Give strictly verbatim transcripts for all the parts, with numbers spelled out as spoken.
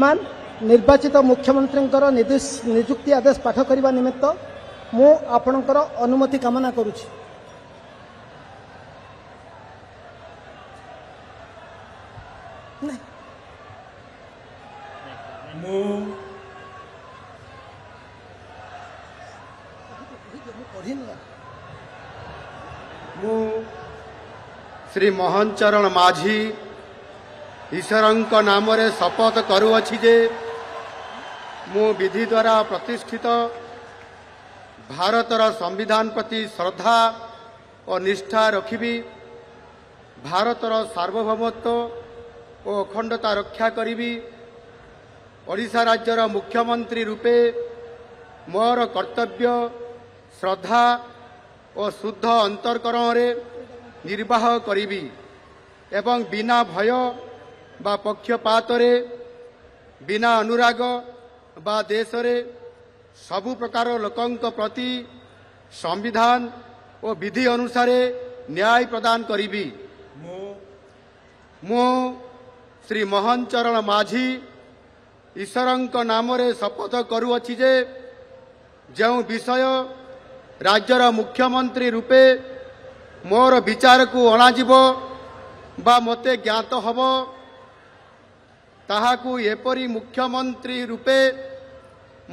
वर्तमान निर्वाचित मुख्यमंत्री निजुक्ति आदेश पाठ करने निमित्त मु आपणकर अनुमति कामना करुछि। मु श्री मोहन चरण माझी ईश्वरंक नाम रे शपथ करुअछि जे मु विधि द्वारा प्रतिष्ठित भारतर संविधान प्रति श्रद्धा और निष्ठा रखिबी, भारतर सार्वभौमत्व और अखंडता रक्षा करिबी। ओडिशा राज्यर मुख्यमंत्री रूपे मोर कर्तव्य श्रद्धा और शुद्ध अंतरकरण रे निर्वाह करिबी एवं बिना भय बा पक्षपात रे, बिना अनुराग बा देश रे सबु प्रकार लोकंक प्रति संविधान और विधि अनुसार न्याय प्रदान करिबी। मु श्री मोहन चरण माझी ईश्वरंक नाम रे शपथ करुअछि जे जो विषय राज्यर मुख्यमंत्री रूपे मोर विचार को अणाजिब बा मते ज्ञात हब, ताहाकु एपरी मुख्यमंत्री रूपे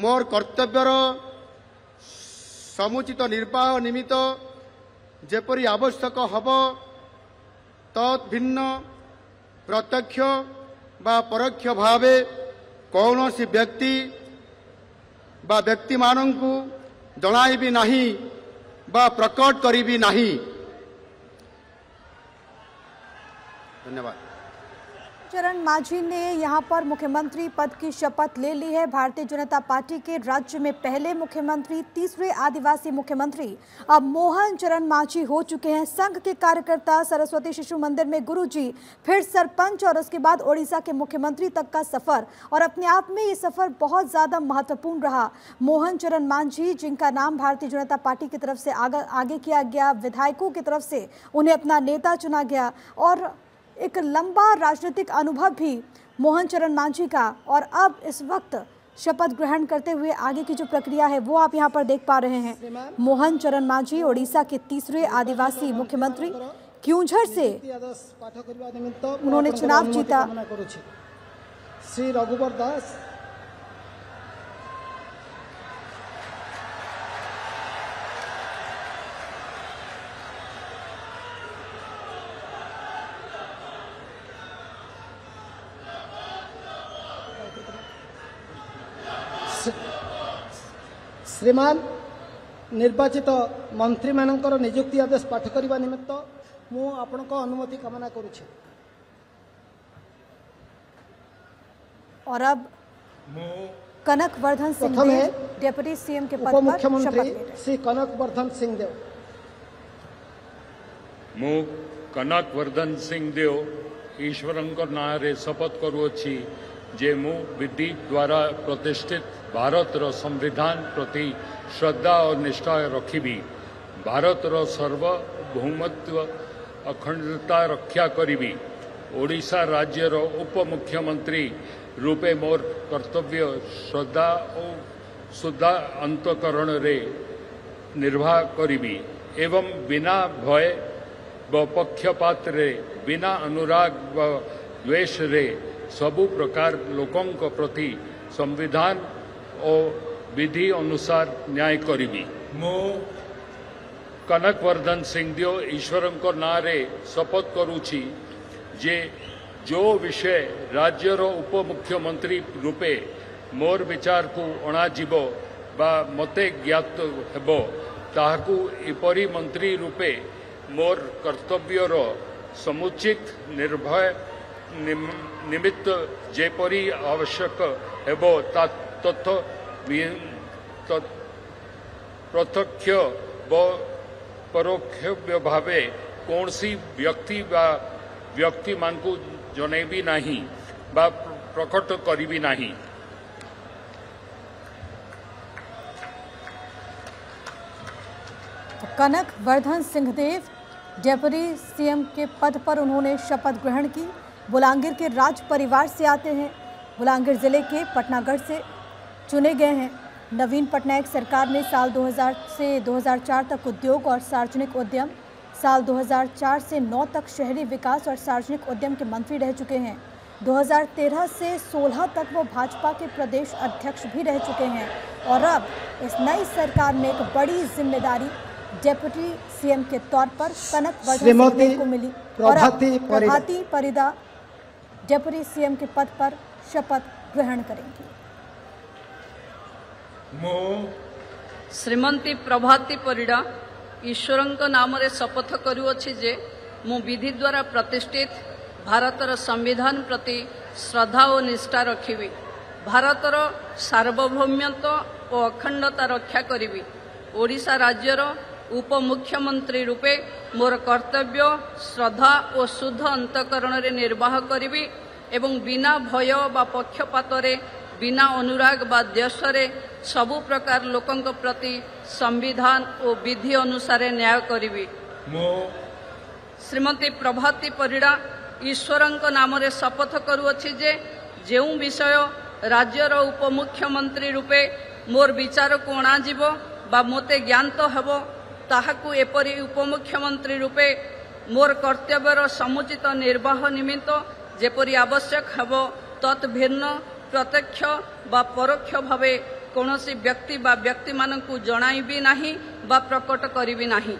मोर कर्तव्यर समुचित निर्वाह निमित्त जेपरी आवश्यक हब तत् भिन्न प्रत्यक्ष बा परोक्ष भावे कौनसी व्यक्ति बा व्यक्ति मानंकु जणाइबी नाही बा प्रकट करिबी नाही। धन्यवाद। चरण माझी ने यहाँ पर मुख्यमंत्री पद की शपथ ले ली है। भारतीय जनता पार्टी के राज्य में पहले मुख्यमंत्री, तीसरे आदिवासी मुख्यमंत्री अब मोहन चरण माझी हो चुके हैं। संघ के कार्यकर्ता, सरस्वती शिशु मंदिर में गुरुजी, फिर सरपंच और उसके बाद ओडिशा के मुख्यमंत्री तक का सफर, और अपने आप में ये सफर बहुत ज़्यादा महत्वपूर्ण रहा। मोहन चरण माझी, जिनका नाम भारतीय जनता पार्टी की तरफ से आग, आगे किया गया, विधायकों की तरफ से उन्हें अपना नेता चुना गया और एक लंबा राजनीतिक अनुभव भी मोहन चरण माझी का, और अब इस वक्त शपथ ग्रहण करते हुए आगे की जो प्रक्रिया है वो आप यहाँ पर देख पा रहे हैं। मोहन चरण माझी ओडिशा के तीसरे आदिवासी मुख्यमंत्री, क्यूंझर से उन्होंने चुनाव जीता। श्री रघुवर दास श्रीमान निर्वाचित मंत्री मानकर निजुक्ति आदेश पाठ करने निमित्त मु आपनको अनुमति कामना करुछि। और अब कनक वर्धन सिंह देव डेप्यूटी सीएम के पद पर मुख्यमंत्री श्री कनक वर्धन सिंह देव। मु कनक वर्धन सिंह देव ईश्वरंक नारे शपथ करुअछि जे मु विधि द्वारा प्रतिष्ठित भारतर संविधान प्रति श्रद्धा और निष्ठा रखिबी, भारतर सार्वभौमत्व अखंडता रक्षा करिबी। ओडिशा राज्यर उपमुख्यमंत्री रूपे मोर कर्तव्य श्रद्धा और शुद्ध अंतकरण रे निर्वाह करिबी एवं बिना भय व पक्षपात रे, बिना अनुराग व द्वेष रे सबु प्रकार लोकंक प्रति संविधान और विधि अनुसार न्याय करिबी। मु कनक वर्धन सिंह देव ईश्वरंक नारे शपथ करुछि जे जो विषय राज्यर उपमुख्यमंत्री रूपे मोर विचार को अणाजिब बा मते ज्ञात हेब, ताहाकु एपरी मंत्री रूपे मोर कर्तव्यर समुचित निर्भय निमित्त जेपरी आवश्यक हेब तथ प्रत्यक्ष व परोक्ष भावे कौनसी व्यक्ति बा व्यक्ति मानकु जनेबी नहीं बा प्रकट करीबी नहीं। कनक वर्धन सिंह देव डेप्यूटी सीएम के पद पर उन्होंने शपथ ग्रहण की। बुलांगीर के राज परिवार से आते हैं। बुलंदशहर ज़िले के पटनागढ़ से चुने गए हैं। नवीन पटनायक सरकार ने साल दो हज़ार से दो हज़ार चार तक उद्योग और सार्वजनिक उद्यम, साल दो हज़ार चार से नौ तक शहरी विकास और सार्वजनिक उद्यम के मंत्री रह चुके हैं। दो हज़ार तेरह से सोलह तक वो भाजपा के प्रदेश अध्यक्ष भी रह चुके हैं और अब इस नई सरकार में एक बड़ी जिम्मेदारी डेप्यूटी सीएम के तौर पर कनक वर्धन सिंह को मिली और प्रभाती परिदा डेप्यूटी सीएम के पद पर शपथ ग्रहण करेंगी। मो श्रीमती प्रभाती परिडा ईश्वर नाम शपथ करूँगी जे मु विधि द्वारा प्रतिष्ठित भारतर संविधान प्रति श्रद्धा और निष्ठा रखी, भारतर सार्वभौमत्व और अखंडता रक्षा करी, ओडिशा राज्यर उप मुख्यमंत्री रूपे मोर कर्तव्य श्रद्धा और शुद्ध अंतकरण रे निर्वाह करी एवं बिना भय बा पक्षपात बिना अनुराग बा देश सबु प्रकार लोकंक प्रति संविधान और विधि अनुसार न्याय करी। श्रीमती प्रभाती परिडा ईश्वरंक नाम शपथ करूँगी जे जो विषय राज्यर उप मुख्यमंत्री रूपे मोर विचार को अणाजीव बा मोते ज्ञात हेब ताहाकु एपरी उपमुख्यमंत्री रूपे मोर कर्तव्यर समुचित निर्वाह निमित्त जेपरी आवश्यक हेब तत् भिन्न प्रत्यक्ष बा परोक्ष भावे कौनसी व्यक्ति बा व्यक्ति मानकु जणाइबी नाही बा प्रकट करिबी नाही।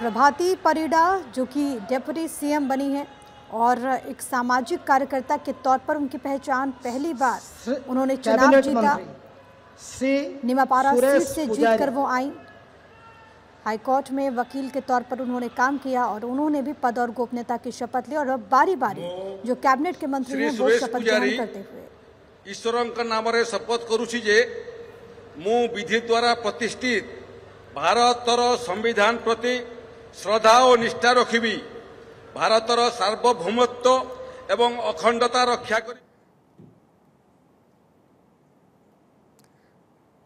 प्रभाती परिडा जो कि डेप्यूटी सीएम बनी है और एक सामाजिक कार्यकर्ता के तौर पर उनकी पहचान पहली बार उन्होंने चुनाव जीता, निमापारा सीट से जीत कर वो आई। हाईकोर्ट में वकील के तौर पर उन्होंने काम किया और उन्होंने भी पद और गोपनीयता की शपथ ली और अब बारी बारी जो कैबिनेट के मंत्री हैं वो शपथ ग्रहण करते हुए ईश्वर नाम शपथ करूची जे मु विधि द्वारा प्रतिष्ठित भारतर संविधान प्रति श्रद्धा और निष्ठा रखी, भारतर सार्वभौमत्व एवं अखंडता रक्षा करी।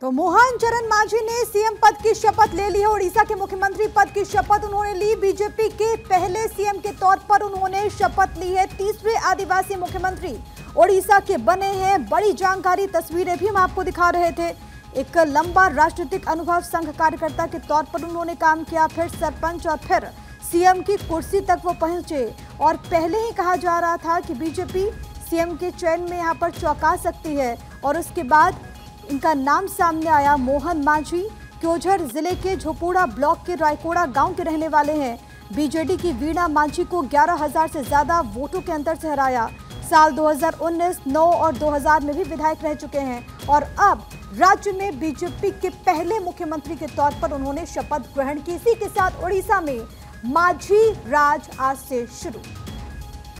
तो मोहन चरण माझी ने सीएम पद की शपथ ले ली है। उड़ीसा के मुख्यमंत्री पद की शपथ उन्होंने ली, बीजेपी के पहले सीएम के तौर पर उन्होंने शपथ ली है। तीसरे आदिवासी मुख्यमंत्री उड़ीसा के बने हैं। बड़ी जानकारी तस्वीरें भी हम आपको दिखा रहे थे। एक लंबा राजनीतिक अनुभव, संघ कार्यकर्ता के तौर पर उन्होंने काम किया, फिर सरपंच और फिर सीएम की कुर्सी तक वो पहुंचे। और पहले ही कहा जा रहा था कि बीजेपी सीएम के चयन में यहाँ पर चौंका सकती है और उसके बाद इनका नाम सामने आया। मोहन माझी क्योंझर जिले के झोपुड़ा ब्लॉक के रायकोड़ा गांव के रहने वाले हैं। बीजेडी की वीणा माझी को ग्यारह हज़ार से ज़्यादा वोटों के अंतर से हराया। साल दो हज़ार उन्नीस, नौ और दो हज़ार में भी विधायक रह चुके हैं और अब राज्य में बीजेपी के पहले मुख्यमंत्री के तौर पर उन्होंने शपथ ग्रहण की। इसी के साथ उड़ीसा में माझी राज आज से शुरू।